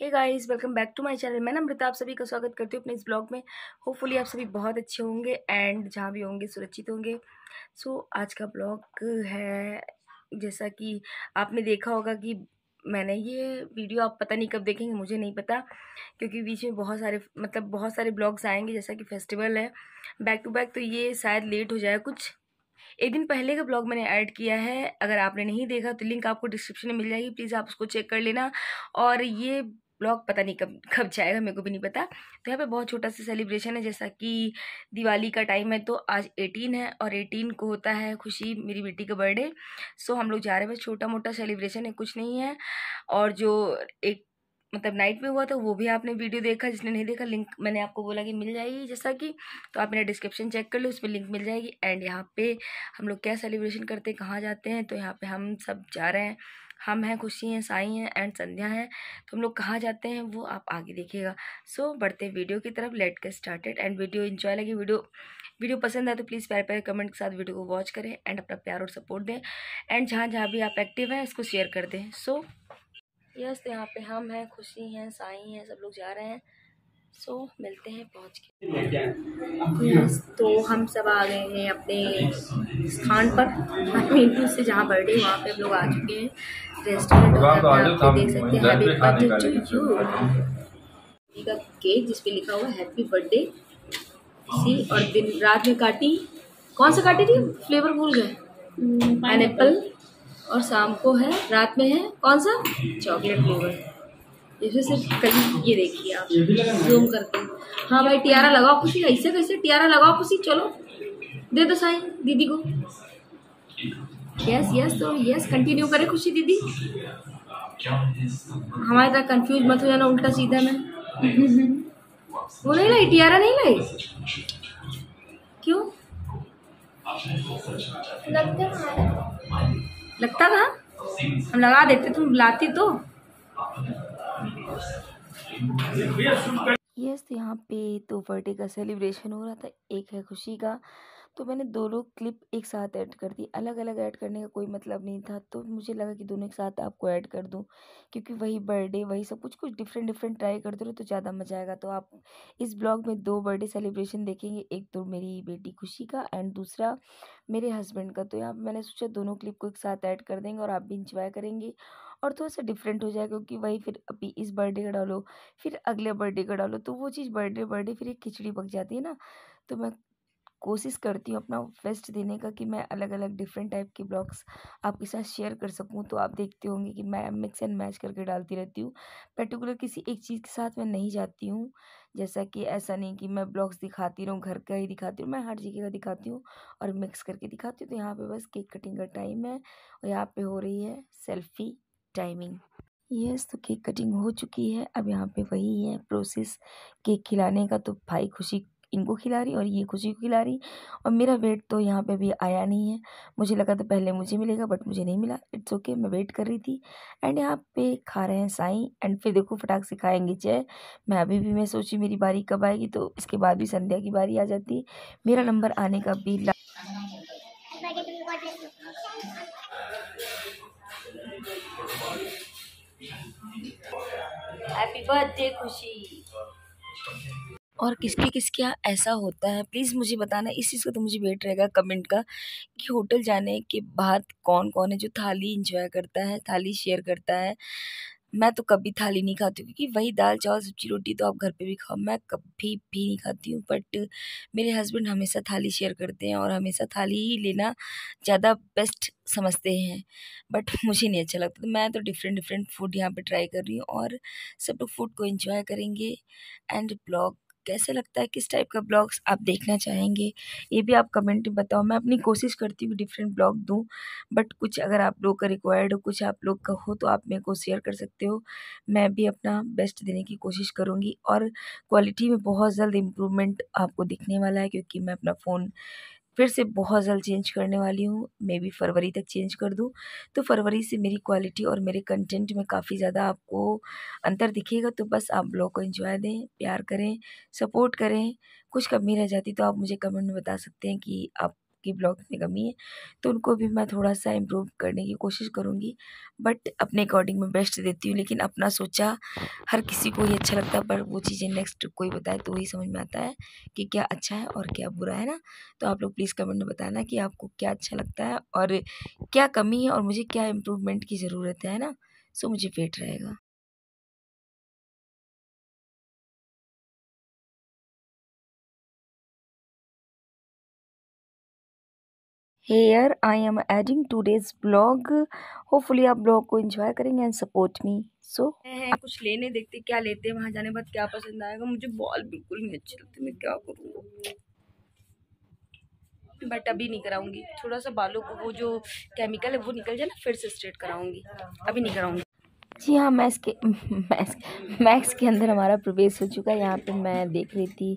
Hey guys, welcome back to my channel. मैं नम्रता आप सभी का स्वागत करती हूँ अपने इस ब्लॉग में। होपफुली आप सभी बहुत अच्छे होंगे एंड जहाँ भी होंगे सुरक्षित होंगे। सो आज का ब्लॉग है, जैसा कि आपने देखा होगा कि मैंने ये वीडियो, आप पता नहीं कब देखेंगे, मुझे नहीं पता, क्योंकि बीच में बहुत सारे ब्लॉग्स आएँगे। जैसा कि फेस्टिवल है बैक टू बैक, तो ये शायद लेट हो जाए कुछ। एक दिन पहले का ब्लॉग मैंने ऐड किया है, अगर आपने नहीं देखा तो लिंक आपको डिस्क्रिप्शन में मिल जाएगी, प्लीज़ आप उसको चेक कर लेना। और ये ब्लॉग पता नहीं कब जाएगा, मेरे को भी नहीं पता। तो यहाँ पे बहुत छोटा सा सेलिब्रेशन है, जैसा कि दिवाली का टाइम है, तो आज 18 है और 18 को होता है खुशी, मेरी बेटी का बर्थडे। सो हम लोग जा रहे हैं, बस छोटा मोटा सेलिब्रेशन है, कुछ नहीं है। और जो एक नाइट में हुआ था वो भी आपने वीडियो देखा, जिसने नहीं देखा लिंक मैंने आपको बोला कि मिल जाएगी, जैसा कि तो आप मेरा डिस्क्रिप्शन चेक कर लो, उसमें लिंक मिल जाएगी। एंड यहाँ पे हम लोग क्या सेलिब्रेशन करते हैं, कहाँ जाते हैं, तो यहाँ पे हम सब जा रहे हैं। हम हैं, खुशी हैं, साई हैं एंड संध्या हैं। तो हम लोग कहाँ जाते हैं वो आप आगे देखिएगा। सो बढ़ते वीडियो की तरफ, let get started. And video enjoy लगे, वीडियो पसंद आए तो प्लीज़ प्यार प्यार कमेंट के साथ वीडियो को वॉच करें एंड अपना प्यार और सपोर्ट दें। एंड जहाँ जहाँ भी आप एक्टिव हैं इसको शेयर कर दें। सो यस, यहाँ पे हम हैं, खुशी हैं, साई हैं, सब लोग जा रहे हैं। सो मिलते हैं पहुँच के। तो हम सब आ गए हैं अपने स्थान पर, से जहाँ बर्थडे वहाँ पे हम लोग आ चुके हैं। रेस्टोरेंट देख सकते हैं का केक जिसपे लिखा हुआ हैप्पी बर्थडे सी। और दिन रात में काटी, कौन सा काटी थी, फ्लेवर भूल गए, पाइनएप्पल। और शाम को है, रात में है कौन सा, चॉकलेट फ्लेवर। जैसे सिर्फ कभी ये देखिए आप जूम करके। हाँ भाई, टियारा लगाओ खुशी, ऐसे कैसे टियारा लगाओ खुशी, चलो दे दो साई दीदी को। यस यस, तो यस कंटिन्यू करें खुशी दीदी, हमारे तरह कंफ्यूज मत हो जाना उल्टा सीधा में। वो नहीं लाई टियारा, नहीं लाई क्यों, लगता था हम लगा देते, तुम लाती तो। यस, यहाँ पे तो बर्थडे का सेलिब्रेशन हो रहा था, एक है खुशी का, तो मैंने दोनों क्लिप एक साथ ऐड कर दी। अलग अलग ऐड करने का कोई मतलब नहीं था, तो मुझे लगा कि दोनों एक साथ आपको ऐड कर दूं, क्योंकि वही बर्थडे वही सब कुछ डिफरेंट ट्राई करते रहो तो ज़्यादा मज़ा आएगा। तो आप इस ब्लॉग में दो बर्थडे सेलिब्रेशन देखेंगे, एक तो मेरी बेटी खुशी का एंड दूसरा मेरे हस्बैंड का। तो यहाँ मैंने सोचा दोनों क्लिप को एक साथ ऐड कर देंगे और आप भी इंजॉय करेंगे और थोड़ा सा डिफरेंट हो जाएगा, क्योंकि वही फिर अभी इस बर्थडे का डालो, फिर अगले बर्थडे का डालो, तो वो चीज़ बर्थडे फिर एक खिचड़ी पक जाती है ना। तो मैं कोशिश करती हूँ अपना बेस्ट देने का कि मैं अलग अलग डिफरेंट टाइप के ब्लॉग्स आपके साथ शेयर कर सकूँ। तो आप देखते होंगे कि मैं मिक्स एंड मैच करके डालती रहती हूँ, पर्टिकुलर किसी एक चीज़ के साथ मैं नहीं जाती हूँ। जैसा कि ऐसा नहीं कि मैं ब्लॉग्स दिखाती रहूँ, घर का ही दिखाती हूँ, मैं हर जगह का दिखाती हूँ और मिक्स करके दिखाती हूँ। तो यहाँ पर बस केक कटिंग का टाइम है और यहाँ पर हो रही है सेल्फी टाइमिंग। यस, तो केक कटिंग हो चुकी है, अब यहाँ पर वही है प्रोसेस केक खिलाने का। तो भाई खुशी इनको खिला रही और ये खुशी को खिला रही, और मेरा वेट तो यहाँ पे भी आया नहीं है। मुझे लगा था पहले मुझे मिलेगा बट मुझे नहीं मिला, इट्स ओके, मैं वेट कर रही थी। एंड यहाँ पे खा रहे हैं साई, एंड फिर देखो फटाक से खाएंगे चाय। मैं अभी भी मैं सोची मेरी बारी कब आएगी, तो इसके बाद भी संध्या की बारी आ जाती, मेरा नंबर आने का भी हैप्पी बर्थडे खुशी। और किसके किसके यहाँ ऐसा होता है प्लीज़ मुझे बताना, इस चीज़ का तो मुझे वेट रहेगा कमेंट का, कि होटल जाने के बाद कौन कौन है जो थाली एंजॉय करता है, थाली शेयर करता है। मैं तो कभी थाली नहीं खाती, क्योंकि वही दाल चावल सब्जी रोटी तो आप घर पे भी खाओ, मैं कभी भी नहीं खाती हूँ। बट मेरे हस्बैंड हमेशा थाली शेयर करते हैं और हमेशा थाली ही लेना ज़्यादा बेस्ट समझते हैं, बट मुझे नहीं अच्छा लगता। तो मैं तो डिफरेंट फूड यहाँ पर ट्राई कर रही हूँ और सब लोग फूड को इन्जॉय करेंगे। एंड ब्लॉग कैसे लगता है, किस टाइप का ब्लॉग्स आप देखना चाहेंगे ये भी आप कमेंट में बताओ। मैं अपनी कोशिश करती हूँ डिफरेंट ब्लॉग दूँ, बट कुछ अगर आप लोग का रिक्वायर्ड हो, कुछ आप लोग का हो, तो आप मेरे को शेयर कर सकते हो। मैं भी अपना बेस्ट देने की कोशिश करूँगी और क्वालिटी में बहुत जल्द इम्प्रूवमेंट आपको दिखने वाला है, क्योंकि मैं अपना फ़ोन फिर से बहुत जल्द चेंज करने वाली हूँ। मे बी फरवरी तक चेंज कर दूँ, तो फरवरी से मेरी क्वालिटी और मेरे कंटेंट में काफ़ी ज़्यादा आपको अंतर दिखेगा। तो बस आप लोग को एंजॉय दें, प्यार करें, सपोर्ट करें। कुछ कमी रह जाती तो आप मुझे कमेंट में बता सकते हैं कि आप की ब्लॉग्स में कमी है, तो उनको भी मैं थोड़ा सा इम्प्रूव करने की कोशिश करूँगी। बट अपने अकॉर्डिंग मैं बेस्ट देती हूँ, लेकिन अपना सोचा हर किसी को ही अच्छा लगता है, पर वो चीज़ें नेक्स्ट कोई बताए तो वही समझ में आता है कि क्या अच्छा है और क्या बुरा है ना। तो आप लोग प्लीज़ कमेंट में बताना कि आपको क्या अच्छा लगता है और क्या कमी है और मुझे क्या इम्प्रूवमेंट की ज़रूरत है ना। सो मुझे वेट रहेगा। Here I am adding today's vlog. Hopefully आप ब्लॉग को इंजॉय करेंगे एंड सपोर्ट मी। सो कुछ लेने देखते क्या लेते हैं, वहाँ जाने के बाद क्या पसंद आएगा। मुझे बॉल बिल्कुल नहीं अच्छी लगती, मैं क्या करूँगा, बट अभी नहीं कराऊँगी। थोड़ा सा बालों को वो जो केमिकल है वो निकल जाए ना, फिर से स्ट्रेट कराऊँगी, अभी नहीं कराऊँगी। जी हाँ, मैक्स के अंदर हमारा प्रवेश हो चुका है। यहाँ पर मैं देख रही थी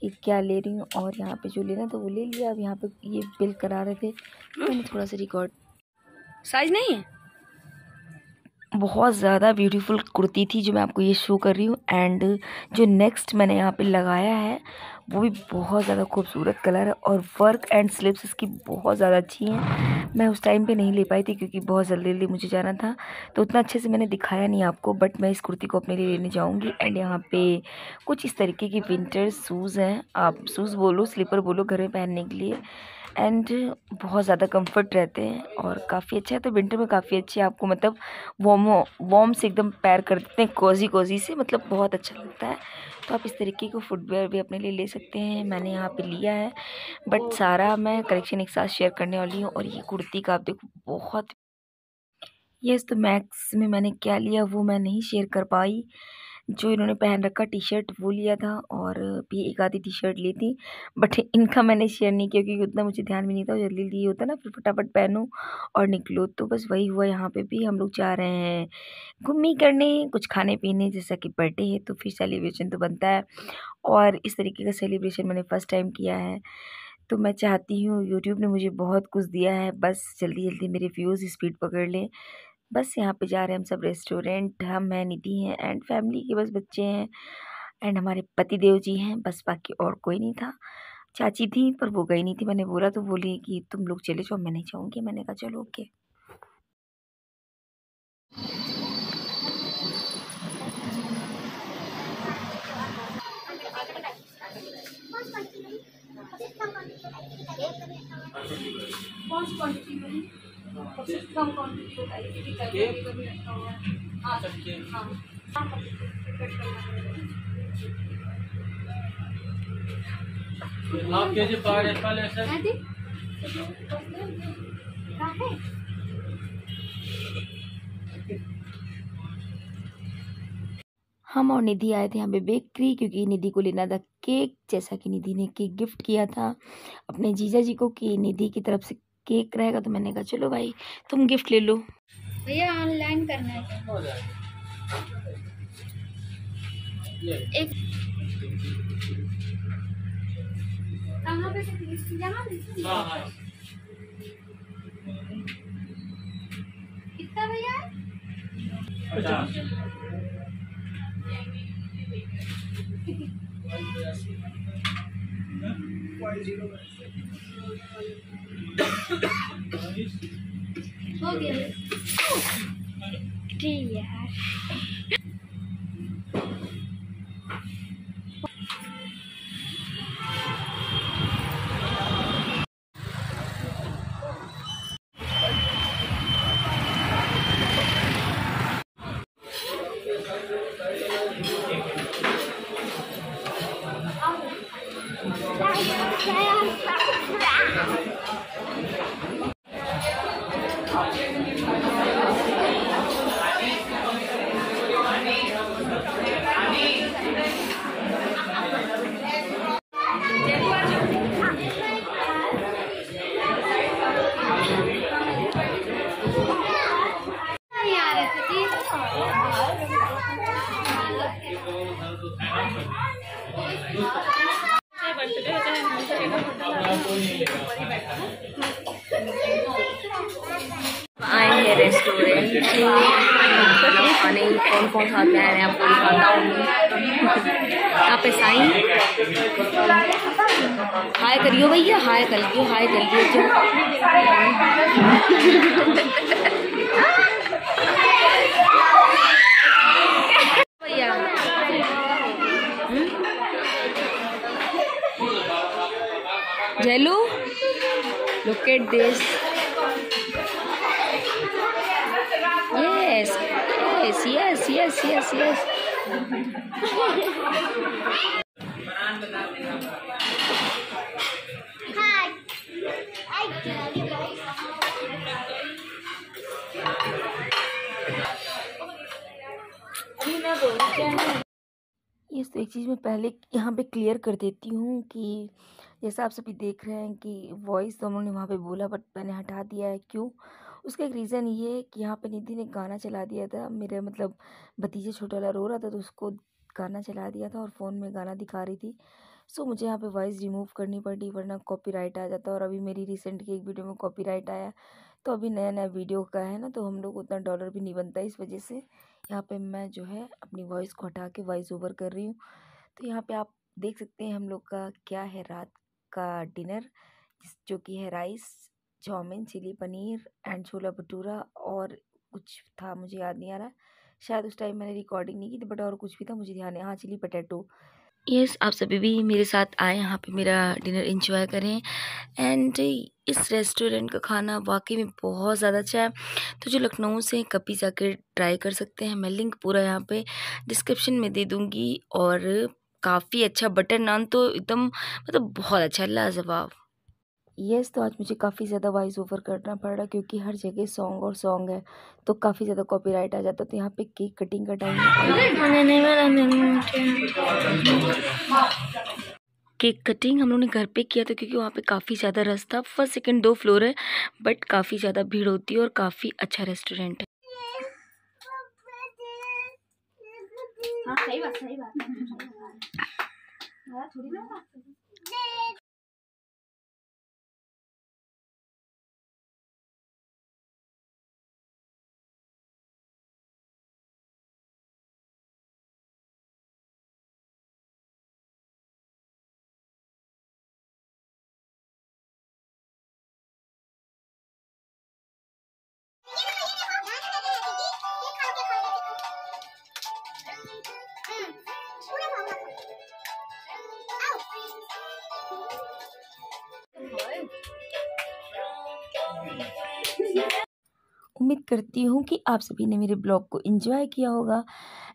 कि क्या ले रही हूँ और यहाँ पे जो लेना तो वो ले लिया। अब यहाँ पे ये बिल करा रहे थे, मैंने थोड़ा सा रिकॉर्ड। साइज़ नहीं है, बहुत ज़्यादा ब्यूटीफुल कुर्ती थी जो मैं आपको ये शो कर रही हूँ। एंड जो नेक्स्ट मैंने यहाँ पे लगाया है वो भी बहुत ज़्यादा खूबसूरत कलर है और वर्क एंड स्लिप्स इसकी बहुत ज़्यादा अच्छी हैं। मैं उस टाइम पे नहीं ले पाई थी क्योंकि बहुत जल्दी मुझे जाना था, तो उतना अच्छे से मैंने दिखाया नहीं आपको। बट मैं इस कुर्ती को अपने लिए लेने जाऊंगी। एंड यहाँ पे कुछ इस तरीके की विंटर शूज़ हैं, आप शूज़ बोलो स्लीपर बोलो, घर में पहनने के लिए। एंड बहुत ज़्यादा कंफर्ट रहते हैं और काफ़ी अच्छा है। तो विंटर में काफ़ी अच्छे आपको, मतलब वॉर्म से एकदम पैर कर देते हैं, कोजी से, मतलब बहुत अच्छा लगता है। तो आप इस तरीके को फुटवेयर भी अपने लिए ले सकते हैं। मैंने यहाँ पे लिया है, बट सारा मैं कलेक्शन एक साथ शेयर करने वाली हूँ। और ये कुर्ती का आप देखो बहुत यस। तो मैक्स में मैंने क्या लिया वो मैं नहीं शेयर कर पाई। जो इन्होंने पहन रखा टी शर्ट वो लिया था और भी एक आधी टी शर्ट ली थी, बट इनका मैंने शेयर नहीं किया क्योंकि उतना मुझे ध्यान भी नहीं था। जल्दी जल्दी होता ना, फिर फटाफट पहनो और निकलो, तो बस वही हुआ। यहाँ पे भी हम लोग जा रहे हैं घूमने करने, कुछ खाने पीने, जैसा कि बर्थडे है तो फिर सेलिब्रेशन तो बनता है। और इस तरीके का सेलिब्रेशन मैंने फ़र्स्ट टाइम किया है, तो मैं चाहती हूँ, यूट्यूब ने मुझे बहुत कुछ दिया है, बस जल्दी जल्दी मेरे व्यूज़ स्पीड पकड़ लें। बस यहाँ पे जा रहे हैं हम सब रेस्टोरेंट, हम हैं, निधि हैं एंड फैमिली के बस बच्चे हैं एंड हमारे पति देव जी हैं, बस बाकी और कोई नहीं था। चाची थी पर वो गई नहीं थी, मैंने बोला तो बोली कि तुम लोग चले जाओ, मैं नहीं जाऊँगी। मैंने कहा चलो ओके। कम क्वांटिटी होता है, किसी का केक भी रखा हुआ है। हां सब केक, हां आप के जी पार है पहले सर दादी कहां है। हम और निधि आए थे यहाँ पे बेकरी, क्योंकि निधि को लेना था केक, जैसा कि निधि ने केक गिफ्ट किया था अपने जीजा जी को कि निधि की तरफ से केक रहेगा। तो मैंने कहा चलो भाई तुम गिफ्ट ले लो। भैया ऑनलाइन करना है एक कहां पे कितना भैया 50 हो गया यार। रेस्टोरेंट खाने कौन कौन सा आता है आपको दिखाता हूँ। वापस आई। हाय करियो भैया, हाय करियो, हाय करियो भैया। झेलू look at this, yes yes yes yes yes yes। Hi I love you guys। अभी मैं बोलूं इस एक चीज़ में पहले यहाँ पे क्लियर कर देती हूँ कि जैसा आप सभी देख रहे हैं कि वॉइस तो उन्होंने वहाँ पे बोला बट मैंने हटा दिया है। क्यों? उसका एक रीज़न ये है कि यहाँ पे निधि ने गाना चला दिया था, मेरे मतलब भतीजे छोटा वाला रो रहा था तो उसको गाना चला दिया था और फ़ोन में गाना दिखा रही थी। सो मुझे यहाँ पे वॉइस रिमूव करनी पड़ी वरना कॉपीराइट आ जाता। और अभी मेरी रिसेंट की एक वीडियो में कॉपीराइट आया, तो अभी नया नया वीडियो का है ना, तो हम लोग उतना डॉलर भी नहीं बनता, इस वजह से यहाँ पे मैं जो है अपनी वॉइस को हटा के वॉइस ओवर कर रही हूँ। तो यहाँ पे आप देख सकते हैं हम लोग का क्या है रात का डिनर, जो कि है rice, chowmein, chilli paneer and chhola bhatura और कुछ था मुझे याद नहीं आ रहा, शायद उस टाइम मैंने रिकॉर्डिंग नहीं की थी बट और कुछ भी था मुझे ध्यान नहीं। हाँ चिली पटेटो। यस आप सभी भी मेरे साथ आए यहाँ पे मेरा डिनर एंजॉय करें। एंड इस रेस्टोरेंट का खाना वाकई में बहुत ज़्यादा अच्छा है, तो जो लखनऊ से कभी जाके ट्राई कर सकते हैं। मैं लिंक पूरा यहाँ पे डिस्क्रिप्शन में दे दूँगी। और काफ़ी अच्छा बटर नान तो एकदम मतलब बहुत अच्छा लाजवाब। यस तो आज मुझे काफ़ी ज़्यादा वॉइस ओवर करना पड़ रहा क्योंकि हर जगह सॉन्ग और सॉन्ग है तो काफ़ी ज़्यादा कॉपीराइट आ जाता। तो यहाँ पे केक कटिंग का टाइम है। केक कटिंग हम लोगों ने घर पे किया था क्योंकि वहाँ पे काफ़ी ज़्यादा रश था। फर्स्ट सेकंड दो फ्लोर है बट काफ़ी ज़्यादा भीड़ होती है और काफ़ी अच्छा रेस्टोरेंट है। उम्मीद करती हूँ कि आप सभी ने मेरे ब्लॉग को एंजॉय किया होगा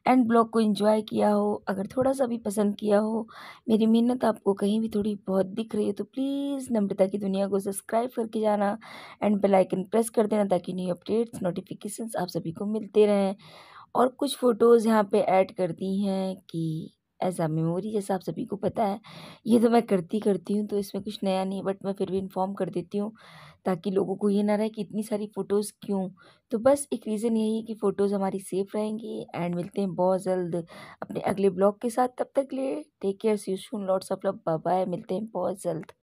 एंड ब्लॉग को एंजॉय किया हो। अगर थोड़ा सा भी पसंद किया हो, मेरी मेहनत आपको कहीं भी थोड़ी बहुत दिख रही हो तो प्लीज़ नम्रता की दुनिया को सब्सक्राइब करके जाना एंड बेल आइकन प्रेस कर देना ताकि न्यू अपडेट्स नोटिफिकेशंस आप सभी को मिलते रहें। और कुछ फ़ोटोज़ यहाँ पे ऐड कर दी हैं कि ऐसा मेमोरी, जैसा आप सभी को पता है ये तो मैं करती हूँ तो इसमें कुछ नया नहीं है बट मैं फिर भी इन्फॉर्म कर देती हूँ ताकि लोगों को ये ना रहे कि इतनी सारी फ़ोटोज़ क्यों। तो बस एक रीज़न यही है कि फ़ोटोज़ हमारी सेफ़ रहेंगी। एंड मिलते हैं बहुत जल्द अपने अगले ब्लॉग के साथ, तब तक ले take care, see you soon, lots of love, bye bye, मिलते हैं बहुत जल्द।